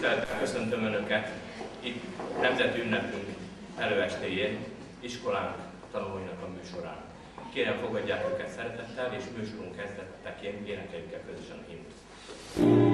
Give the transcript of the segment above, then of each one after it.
Tisztelettel köszöntöm Önöket itt nemzeti ünnepünk előestéjén, iskolánk tanulóinak a műsorán. Kérem, fogadják őket szeretettel, és műsorunk kezdeteként énekeljük el közösen a himnuszt.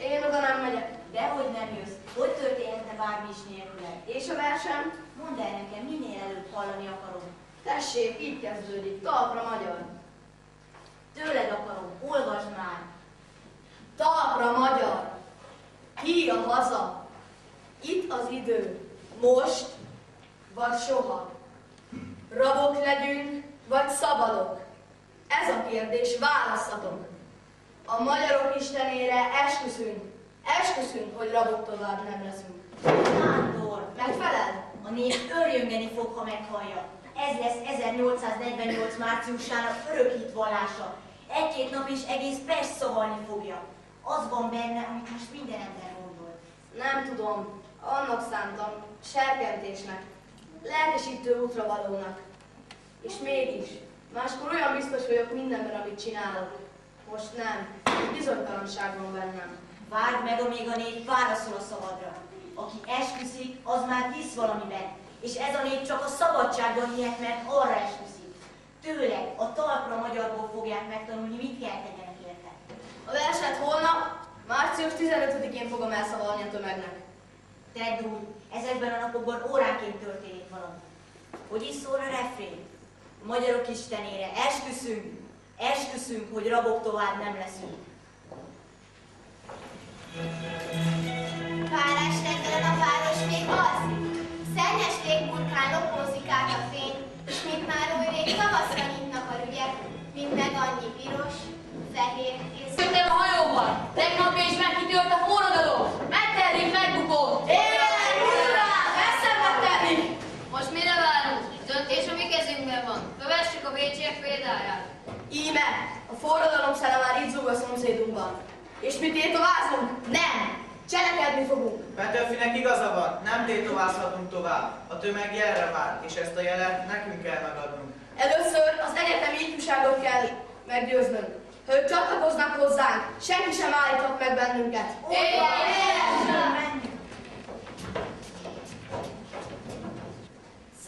Én oda nem megyek. Dehogy nem jössz. Hogy történhetne bármi is nélküle. És a verseny? Mondd el nekem, minél előbb hallani akarom. Tessék, így kezdődik, talpra magyar. Tőled akarom, olvasd már. Talpra magyar, hí a haza. Itt az idő, most vagy soha. Rabok legyünk, vagy szabadok? Ez a kérdés, választatok. A magyarok istenére esküszünk, esküszünk, hogy rabok tovább nem leszünk. Sándor, megfelel? A nép örjöngeni fog, ha meghallja. Ez lesz 1848 márciusának örökhitvallása. Egy-két nap is egész Pest szavalni fogja. Az van benne, amit most minden ember gondol. Nem tudom, annak szántam, serkentésnek, lelkesítő útra valónak. És mégis, máskor olyan biztos vagyok mindenben, amit csinálok. Most nem. Bizonytalanság van bennem. Várd meg, amíg a nép válaszol a szabadra. Aki esküszik, az már hisz valamiben. És ez a nép csak a szabadságban hihet, mert arra esküszik. Tőleg a talpra magyarból fogják megtanulni, mit kell tegyenek érte. A verset holnap, március 15-én fogom elszavalni a tömegnek. Tedd úgy, ezekben a napokban óránként történik valami. Hogy is szól a refrén? A magyarok istenére esküszünk! Esküszünk, hogy rabok tovább nem leszünk. Párás reggelen a város még alszik, szennyes légburkán lopózik át a fény, és mint már új rég tavaszra nyitnak a rügyek, mint meg annyi piros, fehér és... Jöttem a hajóban, tegnap és megkitört a forradaló, megterlik, megbukott! Éjjel, hurrá, veszemettelik! Most mire várunk? Döntés a mi kezünkben van, kövessük a bécsiek példáját. Íme, a forradalom szele már itt zúg a szomszédunkban. És mi tétovázunk? Nem! Cselekedni fogunk! Petőfinek igaza van, nem tétovázhatunk tovább. A tömeg jelre vár, és ezt a jelet nekünk kell megadnunk. Először az egyetemi ifjúságot kell meggyőznünk. Ha ők csatlakoznak hozzánk, senki sem állíthat meg bennünket.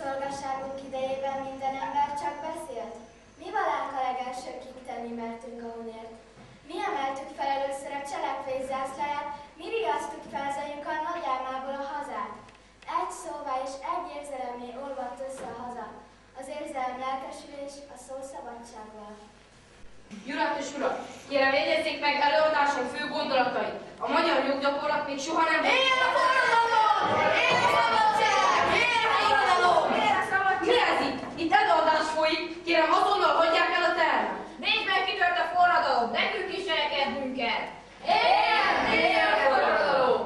Szolgasságunk idejében minden ember csak beszélt. Mi valánk a legelső kiktenni mertünk ahonért. Mi emeltük fel először a cselekvés zászláját, mi riasztuk felzajunkkal nagy álmából a hazát. Egy szóvá és egy érzelemmé olvadt össze a haza. Az érzelem lelkesülés, a szó szabadsággal. Urak és urak, kérem jegyezzék meg előadásom fő gondolatait. A magyar joggyakorlat még soha nem... Éljen a forradalom! Éljen a szabadság! Éljen a forradalom! Éljen a szabadság! Mi ez itt? Itt előadás folyik, kérem azonnal hagyják el a termet. Nézd meg, kitört a forradalom, nekünk is cselekednünk kell. Éljen, éljen a forradalom!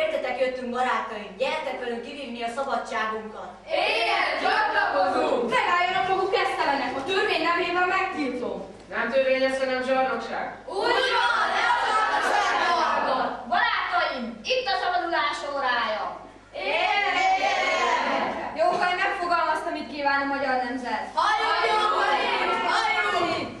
Értetek jöttünk barátaim, gyertek velünk kivívni a szabadságunkat. Éljen, csatlakozunk! Megálljon a foguk esztelenek, a törvény nevében megtiltom. Nem törvény lesz, hanem zsarnokság. Úgy van, le a zsarnoksággal! Barátaim, itt a szabadulás órája. Éljen, éljen! Jókai megfogalmazta, mit kíván a magyar nemzet. Halljon, Jókai! Halljon!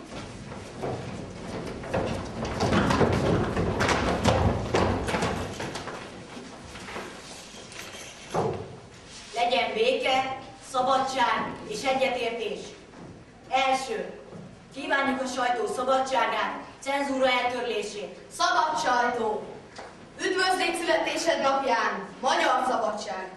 Legyen béke, szabadság és egyetértés. Első. Kívánjuk a sajtó szabadságát, cenzúra eltörlését. Szabad sajtó! Üdvözlék születésed napján! Magyar szabadság!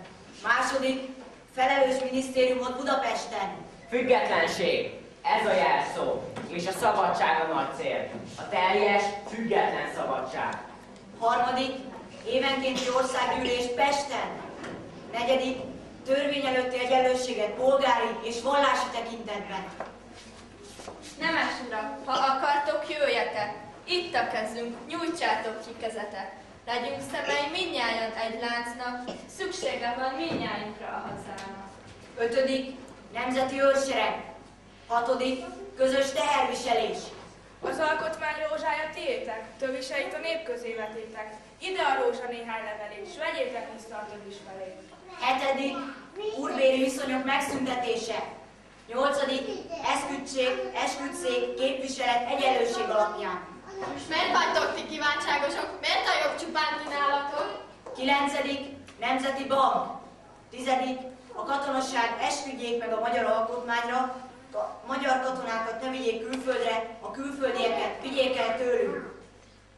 Második. Felelős minisztériumot Budapesten. Függetlenség. Ez a jelszó. És a szabadság a nagy cél. A teljes, független szabadság. Harmadik. Évenkénti országgyűlés Pesten. Negyedik. Törvény előtti egyenlőséget polgári és vallási tekintetben. Nemes urak, ha akartok, jöjjetek. Itt a kezünk, nyújtsátok ki kezetek. Legyünk szemei mindnyájan egy láncnak, szüksége van mindnyájunkra a hazának. Ötödik, nemzeti őrsereg. Hatodik, közös teherviselés. Az alkotmány rózsája tiétek, töviseit a nép közé vetétek. Ide a rózsa néhány levelét, s vegyétek vissza a tövis felé. Hetedik, úrvéri viszonyok megszüntetése. Nyolcadik, esküdtszék, képviselet, egyenlőség alapján. És miért vagytok ti kíváncságosok? Miért a jobb csupán kínálatok? 9. Nemzeti Bank. 10. A katonasság esküdjék meg a magyar alkotmányra, a magyar katonákat ne vigyék külföldre, a külföldieket vigyék el tőlünk.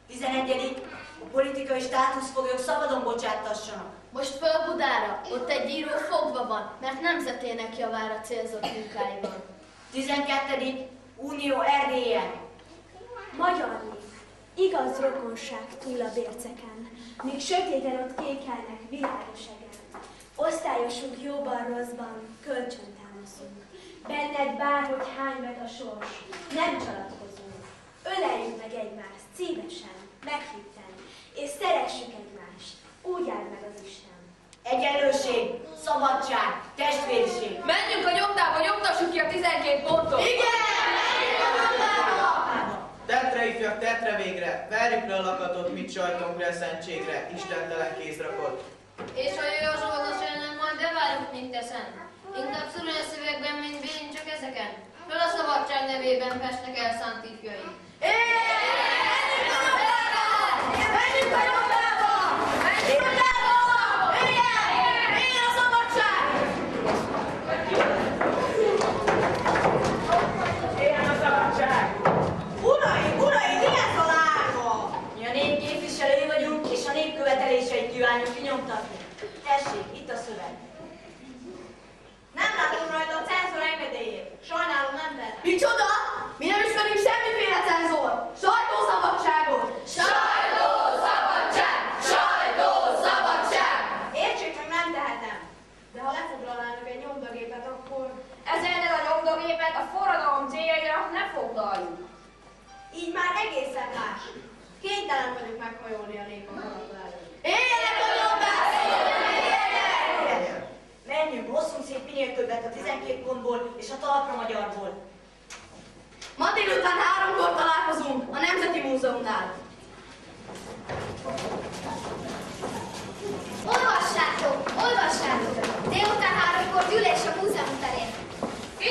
11. A politikai státuszfoglyok szabadon bocsáttassanak. Most föl Budára, ott egy író fogva van, mert nemzetének javára célzott munkáiban. 12. Unió Erdélye. Magyar nép, igaz rokonság túl a bérceken, míg sötéten ott kékelnek világos egen. Osztályosunk jóban-rosszban, kölcsön támaszunk. Benned bárhogy hány meg a sors, nem csalatkozunk. Öleljünk meg egymást, szívesen, meghitten, és szeressük egymást, úgy áll meg az Isten. Egyenlőség, szabadság, testvérség. Menjünk a nyomdába, nyomtassuk ki a 12 pontot. Igen, menjünk a nyomdába! Tetre ifjak, tetre végre, verjük le a lakatot, mit sajtunk reszentségre, istentelen kézrakot. És a jöjj a zsoldos jönnek, majd beváljuk, mint eszen. Inkább szülőn szövegben, mint bélint csak ezeken. Föl a szabadság nevében festnek el szánt ifjai. Menjünk a nyomdába! Menjünk a nyomdába! Éljen a szabadság! Éljen a szabadság! Uraim, uraim, mi ez a lárva? Mi a nép képviselői vagyunk, és a nép követeléseit kívánjuk kinyomtatni. Tessék, itt a szöveg. Nem látom rajta a cenzor engedélyét. Sajnálom, nem vele. Micsoda? Mi nem ismerünk semmiféle cenzor! Sajtószabadságot! Sajtószabadság! Sajtószabadság! Értsék, meg nem tehetem. De ha lefoglalnának egy nyomdagépet, akkor... Ezért a nyomdagépet a forradalom céljaira ne foglaljuk. Így már egészen más. Kénytelen vagyok meghajolni a népakarat előtt. Éljenek a nyomdászok! Menjünk, hosszunk szét minél többet a 12 pontból és a talpra magyarból. Ma délután 3-kor találkozunk a Nemzeti Múzeumnál. Olvassátok, olvassátok! Délután 3-kor gyűlés a múzeum terén.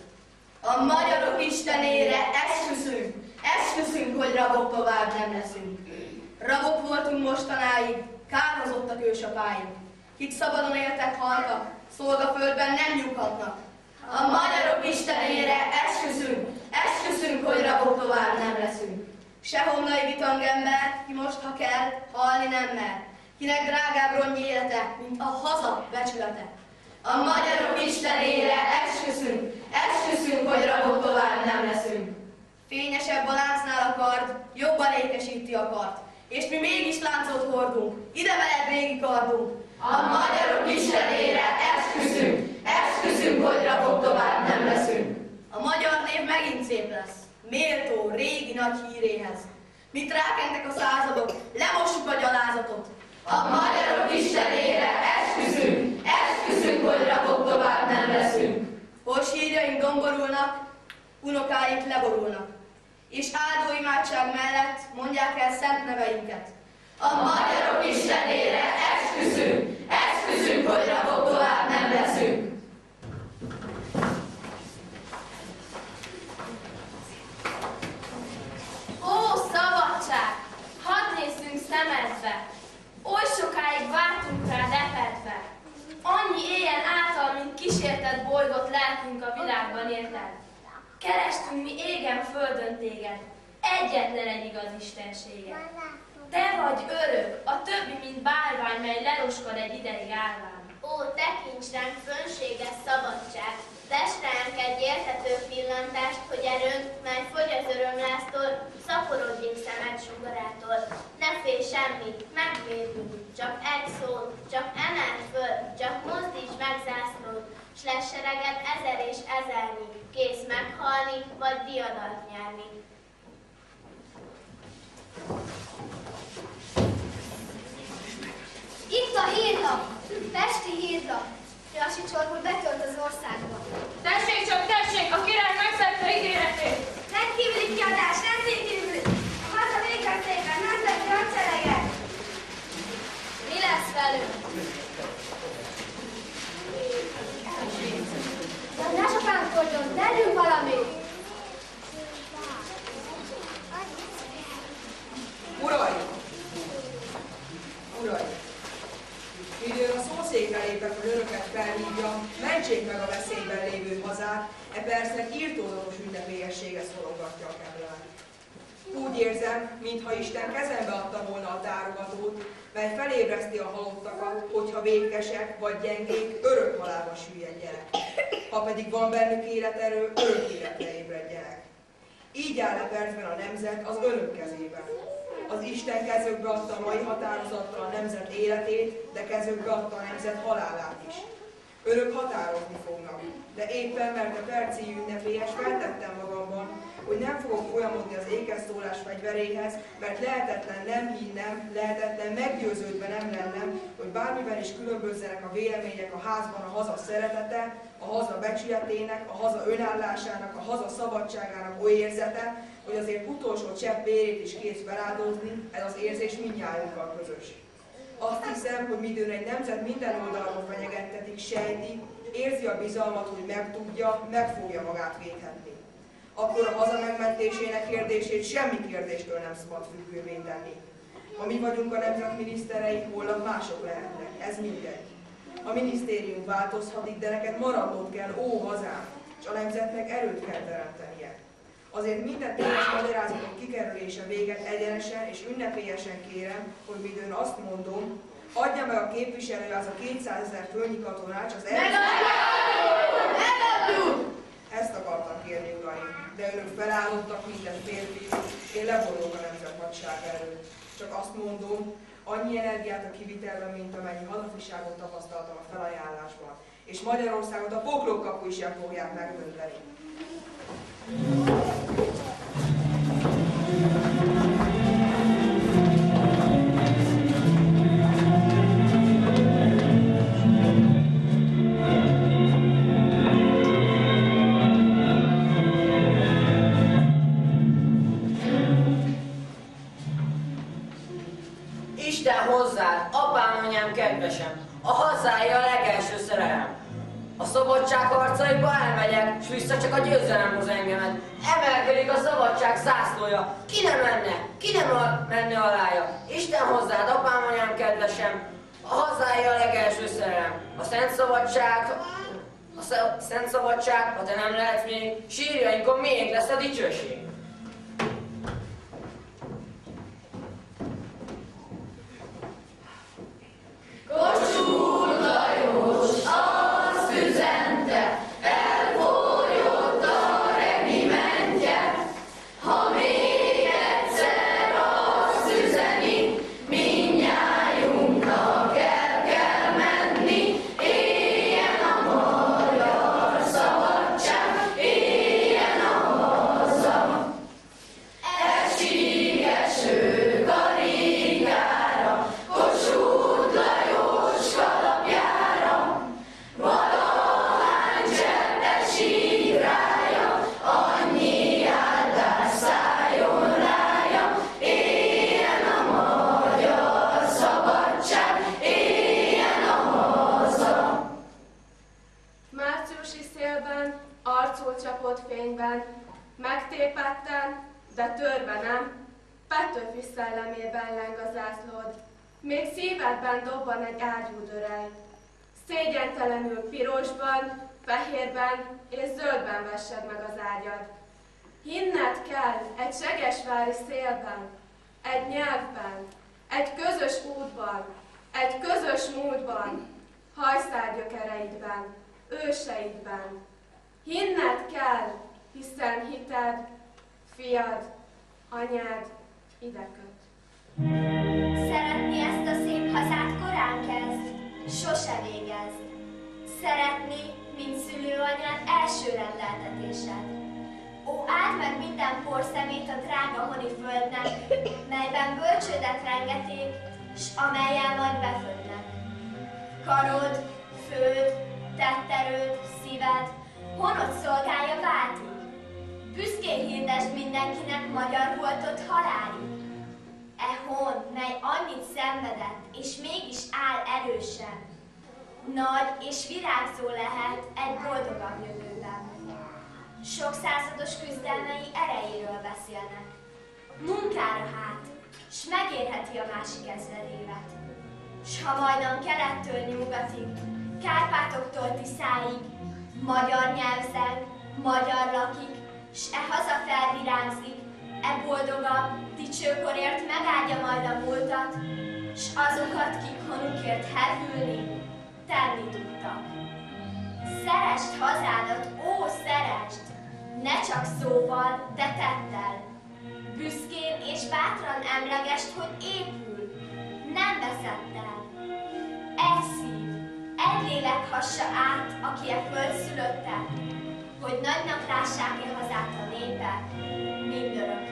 A magyarok istenére esküszünk, esküszünk, hogy rabok tovább nem leszünk. Rabok voltunk mostanáig, kárhozottak ősapáink. Kik szabadon éltek, haltak, szolgaföldben nem nyughatnak. A magyarok istenére esküszünk, esküszünk, hogy rabok tovább nem leszünk. Sehonnan vitangember, ki most, ha kell, halni nem mer. Kinek drágább ronnyi élete, mint a haza becsülete. A magyarok istenére esküszünk, esküszünk, hogy rabok tovább nem leszünk. Fényesebb a láncnál a kard, jobban ékesíti a kart. És mi mégis láncot hordunk, ide veled régi kardunk. A magyarok istenére esküszünk, esküszünk, hogy rabok tovább nem leszünk. A magyar név megint szép lesz, méltó régi nagy híréhez. Mit rákentek a századok, lemossuk a gyalázatot. A magyarok istenére esküszünk, esküszünk, hogy rabok tovább nem leszünk. Hol sírjaink domborulnak, unokáink leborulnak. És áldó imádság mellett mondják el szent neveinket. A magyarok istenére esküszünk, esküszünk, hogy rabok tovább nem leszünk. Ó, szabadság! Hadd nézzünk szemedbe! Oly sokáig vártunk rá depedve. Annyi éjjel által, mint kísértett bolygót láttunk a világban, érted? Kerestünk mi égen, földön téged, egyetlen egy igaz istenséget. Te vagy örök, a többi, mint bálvány, mely leloskod egy ideig állván. Ó, tekints ránk, fönséges szabadság, vess ránk egy érthető pillantást, hogy erőnk, mely fogy az örömláztól, szaporodjék szemed sugarától. Ne félj semmit, megvédünk, csak egy szót, csak emeld föl, csak mozdíts meg zászlót, s lesz sereged ezer és ezernyi, kész meghalni, vagy diadalt nyerni. Itt a hírlap, pesti hírlap. Lassíts, orvul betölt az országba. Tessék csak, tessék! Gondoljon, tegyünk valamit! Uraim! Midőn a szószékre lépek, hogy önöket felhívjam, mentsék meg a veszélyben lévő hazát, e persze írtózatos ünnepélyessége szorogatja a keblát. Úgy érzem, mintha Isten kezembe adta volna a tárogatót, mely felébreszti a halottakat, hogyha vétkesek vagy gyengék, örök halálba süllyedjenek. Ha pedig van bennük életerő, örök életre ébredjenek. Így áll a percben a nemzet az önök kezében. Az Isten kezükbe adta mai határozattal a nemzet életét, de kezükbe adta a nemzet halálát is. Önök határozni fognak, de éppen mert a perci ünnepélyes feltettem magamban, hogy nem fogok folyamodni az ékeszólás fegyveréhez, mert lehetetlen nem hinnem, lehetetlen meggyőződve nem lennem, hogy bármiben is különbözzenek a vélemények a házban a haza szeretete, a haza becsületének, a haza önállásának, a haza szabadságának oly érzete, hogy azért utolsó csepp vérét is kész feláldozni, ez az érzés mindnyájunkkal közös. Azt hiszem, hogy midőn egy nemzet minden oldalról fenyegettetik, sejti, érzi a bizalmat, hogy megtudja, meg fogja magát védhetni. Akkor a haza megmentésének kérdését semmi kérdéstől nem szabad függővé tenni. Ha mi vagyunk a nemzet miniszterei, holnap mások lehetnek, ez mindegy. A minisztérium változhatik, de neked maradnod kell, ó hazám, és a nemzetnek erőt kell teremtenie. Azért minden téves magyarázatok kikerülése véget egyenesen és ünnepélyesen kérem, hogy midőn azt mondom, adja meg a képviselő az a 200 000 fölnyi katonács az erős... Megadjuk! Ezt akartam kérni, uraim, de önök felállottak minden férfi, én leborulok a nemzet hadság előtt. Csak azt mondom, annyi energiát a kivitelben, mint amennyi hadafiságot tapasztaltam a felajánlásban, és Magyarországot a poklok kapu is sem fogják megönteni. Isten hozzád, apám, anyám, kedvesem, a hazája a legelső szerelem. A szabadság harcaiba elmegyek, s vissza csak a győzelem hoz engemet. Emelkedik a szabadság zászlója, ki nem menne alája. Isten hozzád, apám, anyám, kedvesem, a hazája a legelső szerelem. A szent szabadság, ha te nem lehetsz még, sírjainkon még lesz a dicsőség. Kossuth Lajos azt üzente, elfogyott a regimentje, ha még egyszer azt üzeni, mindnyájunknak el kell menni. Éljen a magyar szabadság, éljen a haza, esik esők a régára, Kossuth Lajos fényben, megtépadtál, de törve nem, Petőfi szellemében leng a zászlód, még szívedben dobban egy ágyúdörej. Szégyentelenül pirosban, fehérben és zöldben vessed meg az ágyad. Hinned kell egy segesvári szélben, egy nyelvben, egy közös útban, egy közös múltban, hajszálgyökereidben, őseidben. Hinned kell, hiszen hited, fiad, anyád ide köt. Szeretni ezt a szép hazát korán kezd, sose végezd. Szeretni, mint szülőanyád első rendeltetésed. Ó, áld meg minden por szemét a drága honi földnek, melyben bölcsődet rengeték, s amellyel majd befödnek. Karod, föld, tetterőd, szíved, honod szolgálja váltig? Büszkén hirdesd mindenkinek magyar voltot halálig. E hon, mely annyit szenvedett, és mégis áll erősen. Nagy és virágzó lehet egy boldogabb jövőben. sok százados küzdelmei erejéről beszélnek. Munkára hát, s megérheti a másik ezredévet. S ha majdan kelettől nyugatig, Kárpátoktól Tiszáig, magyar nyelvzel, magyar lakik, s e haza felvirágzik, e boldogabb, dicsőkorért megáldja majd a múltat, s azokat, kik honukért hevülni, tenni tudtak. Szeresd hazádat, ó, szeresd! Ne csak szóval, de tettel. Büszkén és bátran emlegest, hogy épül, nem veszett el. Egy szív, egy lélek hassa át, aki a föld szülötte, hogy nagynak lássák-e hazát a népek, mindörök.